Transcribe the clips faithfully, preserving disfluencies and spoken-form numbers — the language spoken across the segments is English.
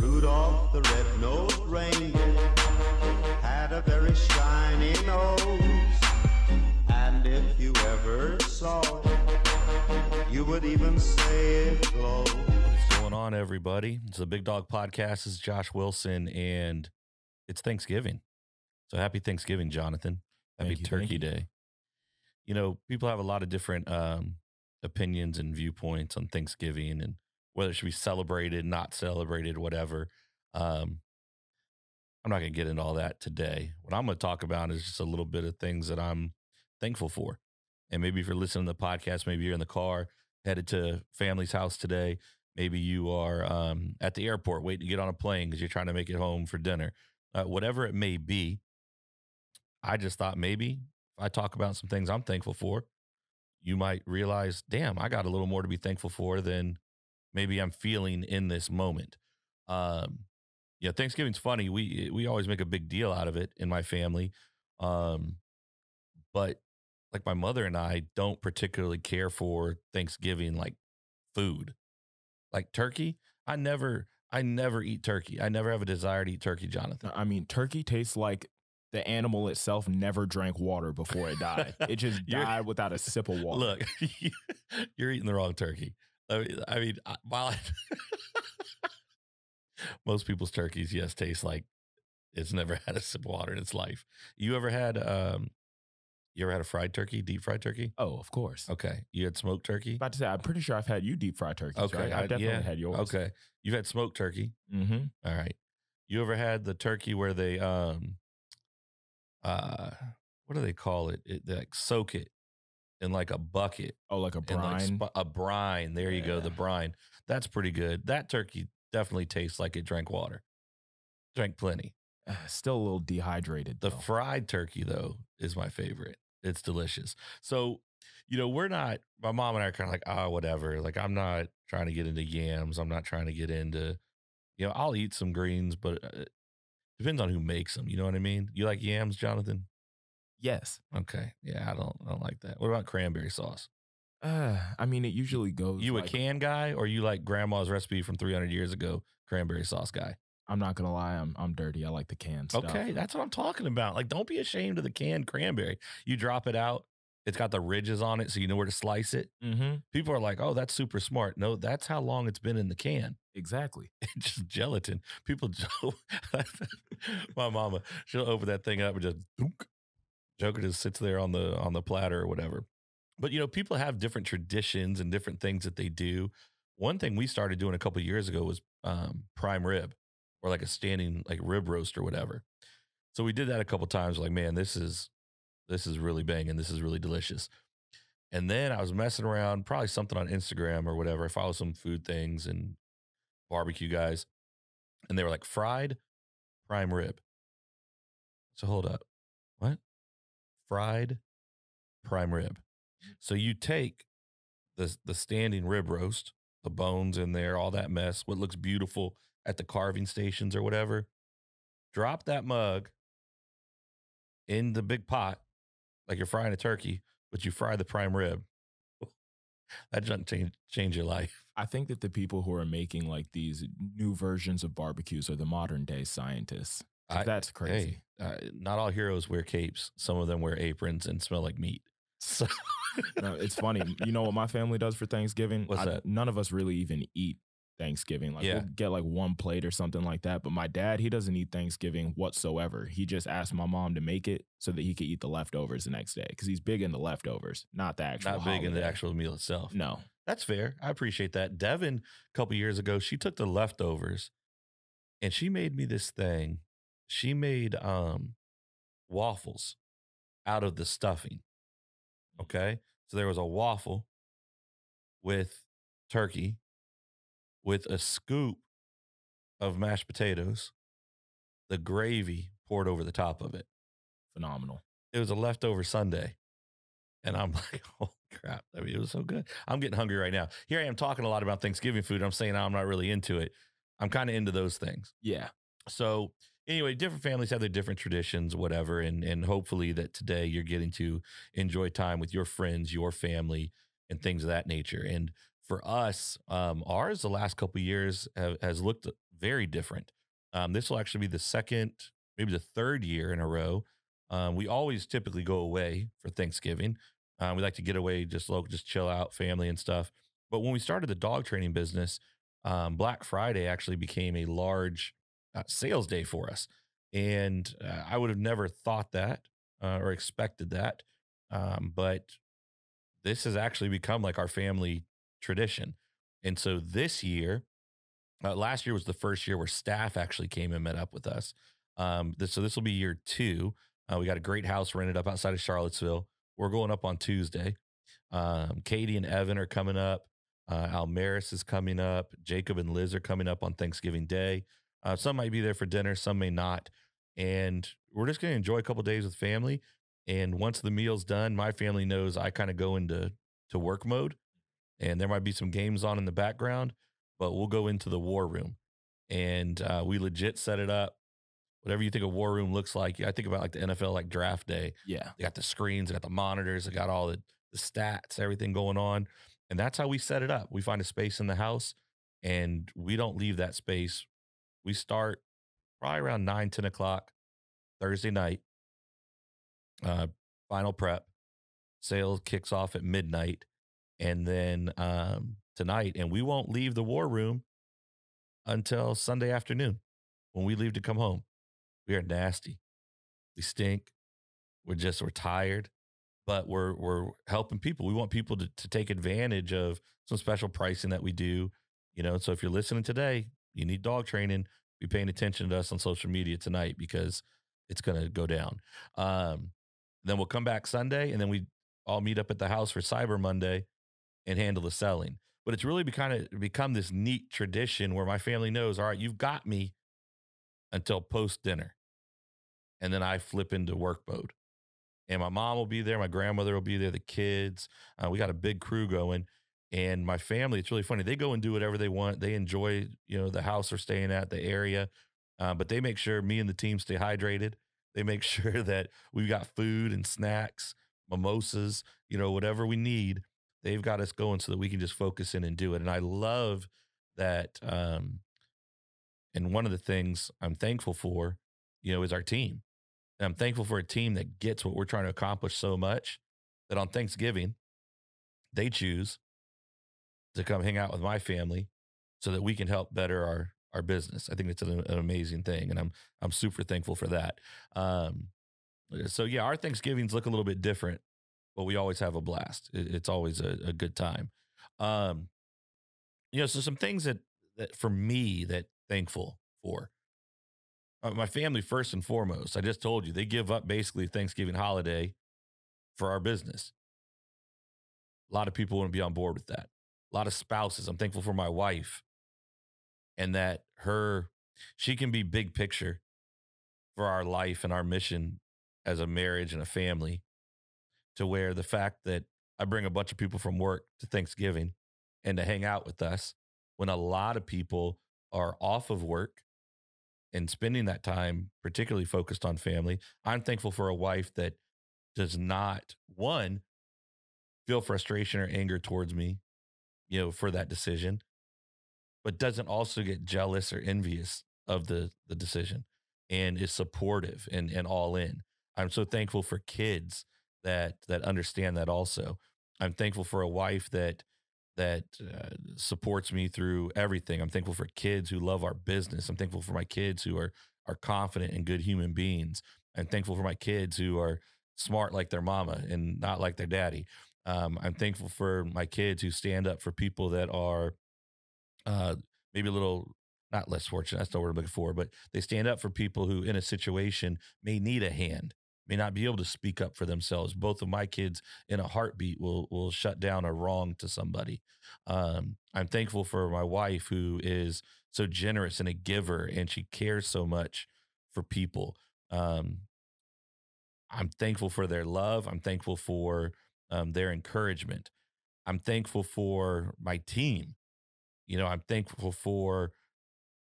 Rudolph the red-nosed reindeer had a very shiny nose, and if you ever saw it, you would even say it glowed. What's going on, everybody? It's the Big Dog Podcast. It's Josh Wilson, and it's Thanksgiving. So happy Thanksgiving, Jonathan. Happy you, Turkey you. Day. You know, people have a lot of different um, opinions and viewpoints on Thanksgiving and whether it should be celebrated, not celebrated, whatever. Um, I'm not going to get into all that today. What I'm going to talk about is just a little bit of things that I'm thankful for. And maybe if you're listening to the podcast, maybe you're in the car headed to family's house today. Maybe you are um, at the airport waiting to get on a plane because you're trying to make it home for dinner. Uh, whatever it may be, I just thought maybe if I talk about some things I'm thankful for, you might realize, damn, I got a little more to be thankful for than maybe I'm feeling in this moment. Um, yeah, Thanksgiving's funny. We we always make a big deal out of it in my family. Um, but like my mother and I don't particularly care for Thanksgiving, like food, like turkey. I never, I never eat turkey. I never have a desire to eat turkey, Jonathan. I mean, turkey tastes like the animal itself never drank water before it died. It just died without a sip of water. Look, you're eating the wrong turkey. I mean, I mean while I, most people's turkeys, yes, taste like it's never had a sip of water in its life. You ever had, um, you ever had a fried turkey, deep fried turkey? Oh, of course. Okay. You had smoked turkey? About to say, I'm pretty sure I've had you deep fried turkey. Okay. Right? I, I definitely yeah. had yours. Okay. You've had smoked turkey. Mm-hmm. All right. You ever had the turkey where they, um, uh, what do they call it? It they like soak it. In like a bucket. Oh, like a brine? Like a brine. There you yeah. go, the brine. That's pretty good. That turkey definitely tastes like it drank water. Drank plenty. Uh, still a little dehydrated, though. The fried turkey, though, is my favorite. It's delicious. So, you know, we're not, my mom and I are kind of like, ah, oh, whatever. Like, I'm not trying to get into yams. I'm not trying to get into, you know, I'll eat some greens, but it depends on who makes them. You know what I mean? You like yams, Jonathan? Yes. Okay. Yeah, I don't I don't like that. What about cranberry sauce? Uh, I mean, it usually goes. You like, a can guy, or you like grandma's recipe from three hundred years ago, cranberry sauce guy? I'm not going to lie. I'm I'm dirty. I like the canned stuff. Okay, that's what I'm talking about. Like, don't be ashamed of the canned cranberry. You drop it out. It's got the ridges on it, so you know where to slice it. Mm-hmm. People are like, oh, that's super smart. No, that's how long it's been in the can. Exactly. It's just gelatin. People, my mama, she'll open that thing up and just, doonk. Joker just sits there on the on the platter or whatever. But, you know, people have different traditions and different things that they do. One thing we started doing a couple of years ago was um, prime rib, or like a standing like rib roast or whatever. So we did that a couple of times. Like, man, this is this is really banging. This is really delicious. And then I was messing around, probably something on Instagram or whatever. I follow some food things and barbecue guys, and they were like fried prime rib. So hold up, what? Fried prime rib. So you take the, the standing rib roast, the bones in there, all that mess, what looks beautiful at the carving stations or whatever, drop that mug in the big pot like you're frying a turkey, but you fry the prime rib. That doesn't change, change your life. I think that the people who are making like these new versions of barbecues are the modern day scientists. I, that's crazy. Hey, uh, not all heroes wear capes. Some of them wear aprons and smell like meat. So. No, it's funny. You know what my family does for Thanksgiving? What's I, that? None of us really even eat Thanksgiving. Like, yeah. We'll get like one plate or something like that. But my dad, he doesn't eat Thanksgiving whatsoever. He just asked my mom to make it so that he could eat the leftovers the next day, because he's big in the leftovers, not the actual. Not big holiday. In the actual meal itself. No, that's fair. I appreciate that. Devin, a couple years ago, she took the leftovers and she made me this thing. She made um, waffles out of the stuffing, okay? So there was a waffle with turkey with a scoop of mashed potatoes, the gravy poured over the top of it. Phenomenal. It was a leftover Sunday, and I'm like, oh, crap. I mean, it was so good. I'm getting hungry right now. Here I am talking a lot about Thanksgiving food. I'm saying I'm not really into it. I'm kind of into those things. Yeah. So – anyway, different families have their different traditions, whatever, and and hopefully that today you're getting to enjoy time with your friends, your family, and things of that nature. And for us, um, ours the last couple of years have, has looked very different. Um, this will actually be the second, maybe the third year in a row. Um, we always typically go away for Thanksgiving. Um, we like to get away, just local, just chill out, family and stuff. But when we started the dog training business, um, Black Friday actually became a large uh, sales day for us. And uh, I would have never thought that uh, or expected that. Um, but this has actually become like our family tradition. And so this year, uh, last year was the first year where staff actually came and met up with us. Um, this, so this will be year two. Uh, we got a great house rented up outside of Charlottesville. We're going up on Tuesday. Um, Katie and Evan are coming up. Uh, Almaris is coming up. Jacob and Liz are coming up on Thanksgiving Day. Uh, some might be there for dinner, some may not. And we're just going to enjoy a couple days with family. And once the meal's done, my family knows I kind of go into to work mode. And there might be some games on in the background, but we'll go into the war room. And uh, we legit set it up. Whatever you think a war room looks like, I think about like the N F L, like draft day. Yeah. They got the screens, they got the monitors, they got all the, the stats, everything going on. And that's how we set it up. We find a space in the house and we don't leave that space. We start probably around nine, ten o'clock Thursday night. Uh, final prep. Sale kicks off at midnight. And then um, tonight, and we won't leave the war room until Sunday afternoon when we leave to come home. We are nasty. We stink. We're just, we're tired, but we're, we're helping people. We want people to, to take advantage of some special pricing that we do, you know? So if you're listening today, you need dog training, be paying attention to us on social media tonight because it's going to go down. Um, then we'll come back Sunday and then we all meet up at the house for Cyber Monday and handle the selling. But it's really become, of become this neat tradition where my family knows, all right, you've got me until post-dinner, and then I flip into work mode. And my mom will be there, my grandmother will be there, the kids. Uh, we got a big crew going, and my family, it's really funny. They go and do whatever they want. They enjoy, you know, the house they're staying at, the area, uh, but they make sure me and the team stay hydrated. They make sure that we've got food and snacks, mimosas, you know, whatever we need. They've got us going so that we can just focus in and do it. And I love that. Um, And one of the things I'm thankful for, you know, is our team. And I'm thankful for a team that gets what we're trying to accomplish so much that on Thanksgiving, they choose to come hang out with my family so that we can help better our, our business. I think it's an, an amazing thing. And I'm, I'm super thankful for that. Um, so yeah, our Thanksgivings look a little bit different, but we always have a blast. It, it's always a, a good time. Um, you know, so some things that, that for me that, thankful for uh, my family first and foremost. I just told you they give up basically Thanksgiving holiday for our business. A lot of people wouldn't be on board with that. A lot of spouses. I'm thankful for my wife and that her she can be big picture for our life and our mission as a marriage and a family, to where the fact that I bring a bunch of people from work to Thanksgiving and to hang out with us when a lot of people are off of work and spending that time particularly focused on family. I'm thankful for a wife that does not, one, feel frustration or anger towards me, you know, for that decision, but doesn't also get jealous or envious of the, the decision and is supportive and, and all in. I'm so thankful for kids that, that understand that also. I'm thankful for a wife that that uh, supports me through everything. I'm thankful for kids who love our business. I'm thankful for my kids who are, are confident and good human beings. I'm thankful for my kids who are smart like their mama and not like their daddy. Um, I'm thankful for my kids who stand up for people that are uh, maybe a little, not less fortunate, that's not what I'm looking for, but they stand up for people who in a situation may need a hand, may not be able to speak up for themselves. Both of my kids in a heartbeat will, will shut down a wrong to somebody. Um, I'm thankful for my wife who is so generous and a giver, and she cares so much for people. Um, I'm thankful for their love. I'm thankful for um, their encouragement. I'm thankful for my team. You know, I'm thankful for,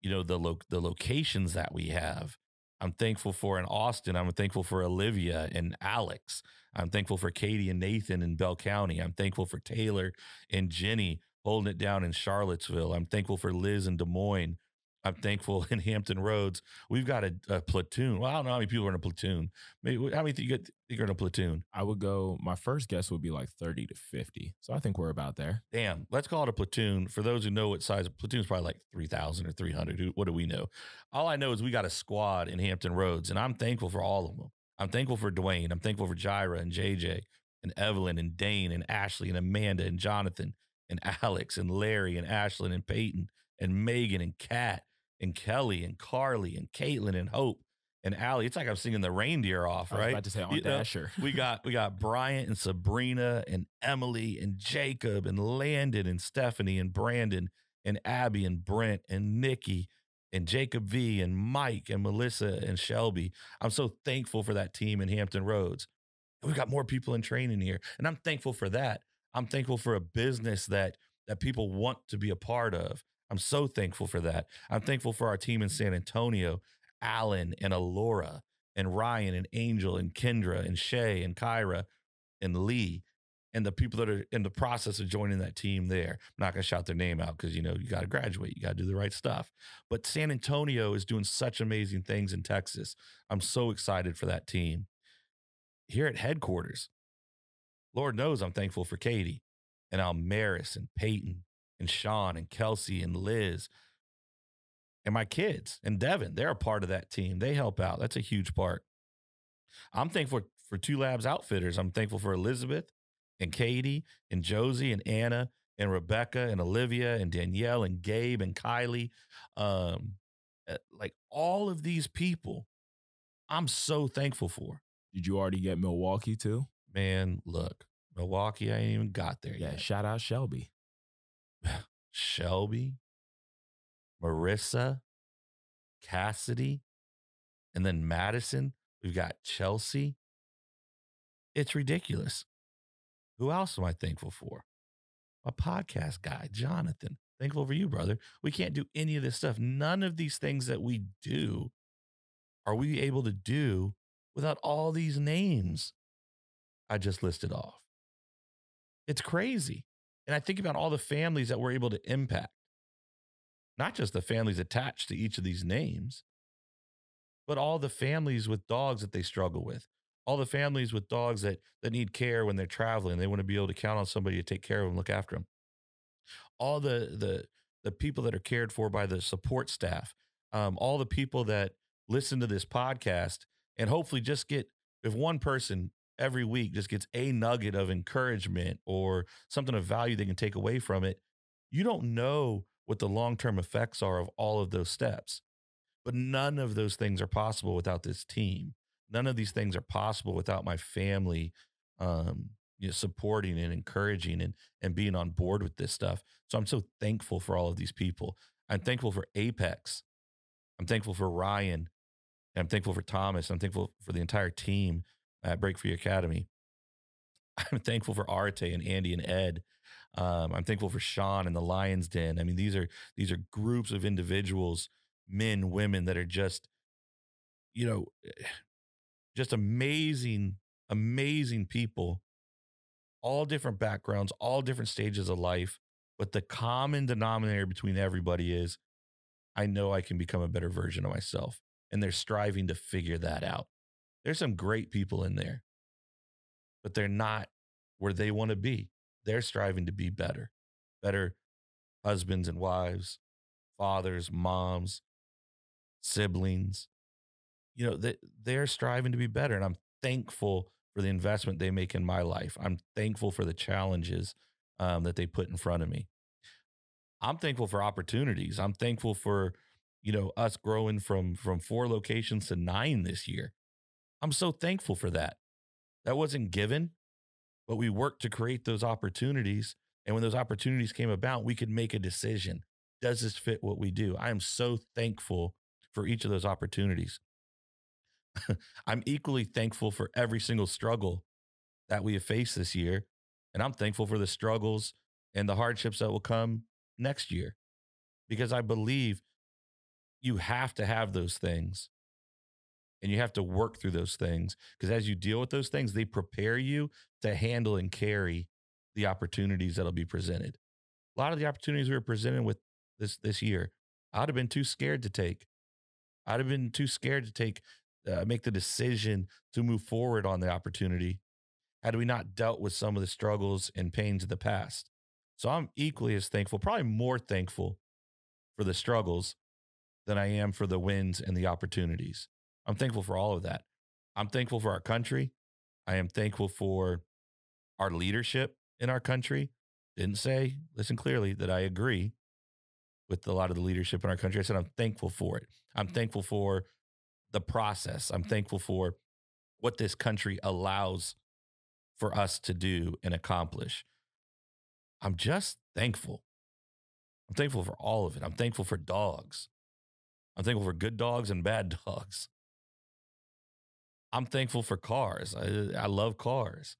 you know, the, lo- the locations that we have. I'm thankful for in Austin. I'm thankful for Olivia and Alex. I'm thankful for Katie and Nathan in Bell County. I'm thankful for Taylor and Jenny holding it down in Charlottesville. I'm thankful for Liz in Des Moines. I'm thankful in Hampton Roads, we've got a, a platoon. Well, I don't know how many people are in a platoon. Maybe, how many do you get, think are in a platoon? I would go, my first guess would be like thirty to fifty. So I think we're about there. Damn, let's call it a platoon. For those who know what size, a platoon is probably like three thousand or three hundred. Who, what do we know? All I know is we got a squad in Hampton Roads, and I'm thankful for all of them. I'm thankful for Dwayne. I'm thankful for Jira and J J and Evelyn and Dane and Ashley and Amanda and Jonathan and Alex and Larry and Ashlyn and Peyton and Megan and Kat and Kelly and Carly and Caitlin and Hope and Allie. It's like I'm singing the reindeer off, right? I was about to say on Dasher. We got we got Bryant and Sabrina and Emily and Jacob and Landon and Stephanie and Brandon and Abby and Brent and Nikki and Jacob V and Mike and Melissa and Shelby. I'm so thankful for that team in Hampton Roads. We've got more people in training here, and I'm thankful for that. I'm thankful for a business that that people want to be a part of. I'm so thankful for that. I'm thankful for our team in San Antonio, Alan and Alora and Ryan and Angel and Kendra and Shay and Kyra and Lee and the people that are in the process of joining that team there. I'm not going to shout their name out because, you know, you got to graduate. You got to do the right stuff. But San Antonio is doing such amazing things in Texas. I'm so excited for that team. Here at headquarters, Lord knows I'm thankful for Katie and Almaris and Peyton and Sean and Kelsey and Liz and my kids and Devin. They're a part of that team. They help out. That's a huge part. I'm thankful for Two Labs Outfitters. I'm thankful for Elizabeth and Katie and Josie and Anna and Rebecca and Olivia and Danielle and Gabe and Kylie. Um, like all of these people, I'm so thankful for. Did you already get Milwaukee too? Man, look, Milwaukee, I ain't even got there yeah, yet. Shout out Shelby. Shelby, Marissa, Cassidy, and then Madison. We've got Chelsea. It's ridiculous. Who else am I thankful for? My podcast guy, Jonathan. Thankful for you, brother. We can't do any of this stuff. None of these things that we do are we able to do without all these names I just listed off. It's crazy. And I think about all the families that we're able to impact, not just the families attached to each of these names, but all the families with dogs that they struggle with, all the families with dogs that, that need care when they're traveling. They want to be able to count on somebody to take care of them, look after them. All the, the, the people that are cared for by the support staff, um, all the people that listen to this podcast and hopefully just get, if one person every week just gets a nugget of encouragement or something of value they can take away from it, you don't know what the long-term effects are of all of those steps. But none of those things are possible without this team. None of these things are possible without my family um, you know, supporting and encouraging and, and being on board with this stuff. So I'm so thankful for all of these people. I'm thankful for Apex. I'm thankful for Ryan. I'm thankful for Thomas. I'm thankful for the entire team at Break Free Academy. I'm thankful for Arte and Andy and Ed. Um, I'm thankful for Sean and the Lions Den. I mean, these are, these are groups of individuals, men, women that are just, you know, just amazing, amazing people, all different backgrounds, all different stages of life. But the common denominator between everybody is, I know I can become a better version of myself. And they're striving to figure that out. There's some great people in there, but they're not where they want to be. They're striving to be better, better husbands and wives, fathers, moms, siblings. You know, they, they're striving to be better. And I'm thankful for the investment they make in my life. I'm thankful for the challenges um, that they put in front of me. I'm thankful for opportunities. I'm thankful for, you know, us growing from, from four locations to nine this year. I'm so thankful for that. That wasn't given, but we worked to create those opportunities. And when those opportunities came about, we could make a decision. Does this fit what we do? I am so thankful for each of those opportunities. I'm equally thankful for every single struggle that we have faced this year. And I'm thankful for the struggles and the hardships that will come next year, because I believe you have to have those things. And you have to work through those things, because as you deal with those things, they prepare you to handle and carry the opportunities that'll be presented. A lot of the opportunities we were presented with this, this year I'd have been too scared to take. I'd have been too scared to take, uh, make the decision to move forward on the opportunity had we not dealt with some of the struggles and pains of the past. So I'm equally as thankful, probably more thankful for the struggles than I am for the wins and the opportunities. I'm thankful for all of that. I'm thankful for our country. I am thankful for our leadership in our country. Didn't say, listen clearly, that I agree with a lot of the leadership in our country. I said, I'm thankful for it. I'm thankful for the process. I'm thankful for what this country allows for us to do and accomplish. I'm just thankful. I'm thankful for all of it. I'm thankful for dogs. I'm thankful for good dogs and bad dogs. I'm thankful for cars. I, I love cars.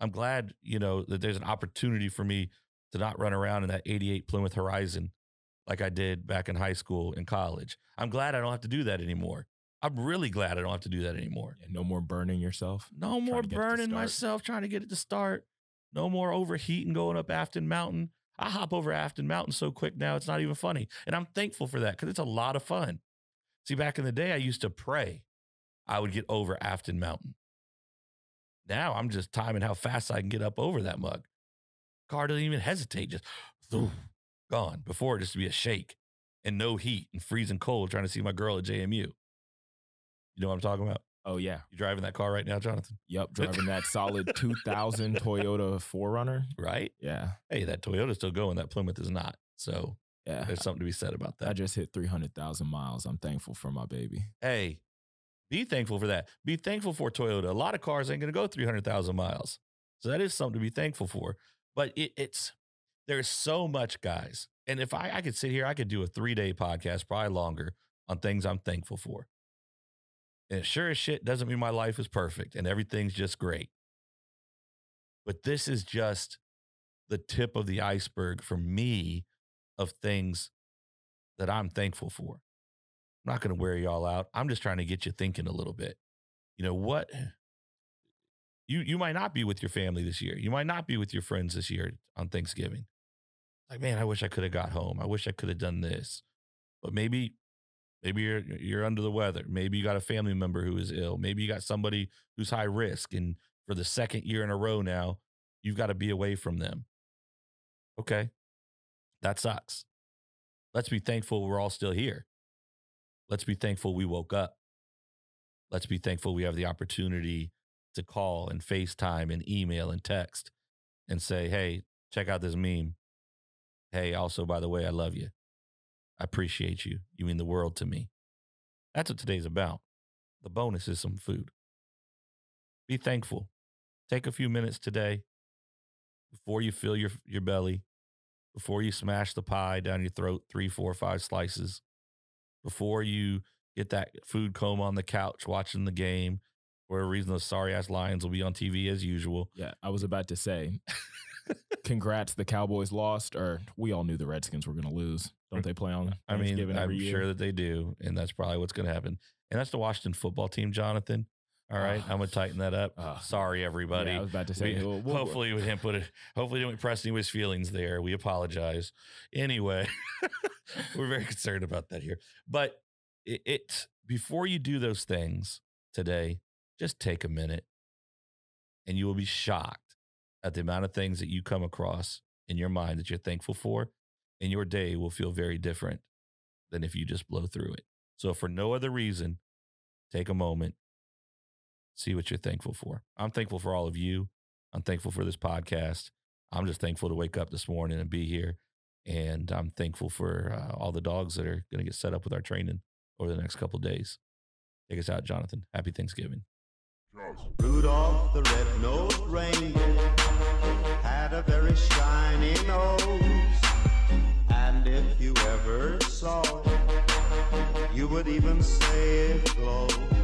I'm glad, you know, that there's an opportunity for me to not run around in that eighty-eight Plymouth Horizon like I did back in high school and college. I'm glad I don't have to do that anymore. I'm really glad I don't have to do that anymore. Yeah, no more burning yourself. No more burning myself, trying to get it to start. No more overheating going up Afton Mountain. I hop over Afton Mountain so quick now, it's not even funny. And I'm thankful for that because it's a lot of fun. See, back in the day, I used to pray I would get over Afton Mountain. Now I'm just timing how fast I can get up over that mug. Car doesn't even hesitate, just whoosh, gone. Before it just to be a shake and no heat and freezing cold trying to see my girl at J M U. You know what I'm talking about? Oh, yeah. You driving that car right now, Jonathan? Yep, driving that solid two thousand Toyota four runner. Right? Yeah. Hey, that Toyota's still going. That Plymouth is not. So yeah, there's something to be said about that. I just hit three hundred thousand miles. I'm thankful for my baby. Hey, be thankful for that. Be thankful for Toyota. A lot of cars ain't going to go three hundred thousand miles. So that is something to be thankful for. But it, it's, there's so much, guys. And if I, I could sit here, I could do a three-day podcast, probably longer, on things I'm thankful for. And it sure as shit doesn't mean my life is perfect and everything's just great. But this is just the tip of the iceberg for me of things that I'm thankful for. I'm not going to wear y'all out. I'm just trying to get you thinking a little bit. You know what? You, you might not be with your family this year. You might not be with your friends this year on Thanksgiving. Like, man, I wish I could have got home. I wish I could have done this. But maybe, maybe you're, you're under the weather. Maybe you got a family member who is ill. Maybe you got somebody who's high risk. And for the second year in a row now, you've got to be away from them. Okay. That sucks. Let's be thankful we're all still here. Let's be thankful we woke up. Let's be thankful we have the opportunity to call and FaceTime and email and text and say, hey, check out this meme. Hey, also, by the way, I love you. I appreciate you. You mean the world to me. That's what today's about. The bonus is some food. Be thankful. Take a few minutes today before you fill your, your belly, before you smash the pie down your throat, three, four, five slices, before you get that food coma on the couch watching the game. For a reason, those sorry-ass Lions will be on T V as usual. Yeah, I was about to say, congrats, the Cowboys lost, or we all knew the Redskins were going to lose. Don't they play on I mean, I'm year? sure that they do, and that's probably what's going to happen. And that's the Washington football team, Jonathan. All right, uh, I'm going to tighten that up. Uh, sorry, everybody. Yeah, I was about to say. We, we'll, we'll, hopefully, we didn't put it. Hopefully, didn't press any of his feelings there. We apologize. Anyway, we're very concerned about that here. But it, it before you do those things today, just take a minute and you will be shocked at the amount of things that you come across in your mind that you're thankful for, and your day will feel very different than if you just blow through it. So for no other reason, take a moment, see what you're thankful for. I'm thankful for all of you. I'm thankful for this podcast. I'm just thankful to wake up this morning and be here. And I'm thankful for uh, all the dogs that are going to get set up with our training over the next couple of days. Take us out, Jonathan. Happy Thanksgiving. Rudolph the red-nosed reindeer had a very shiny nose, and if you ever saw it, you would even say it glowed.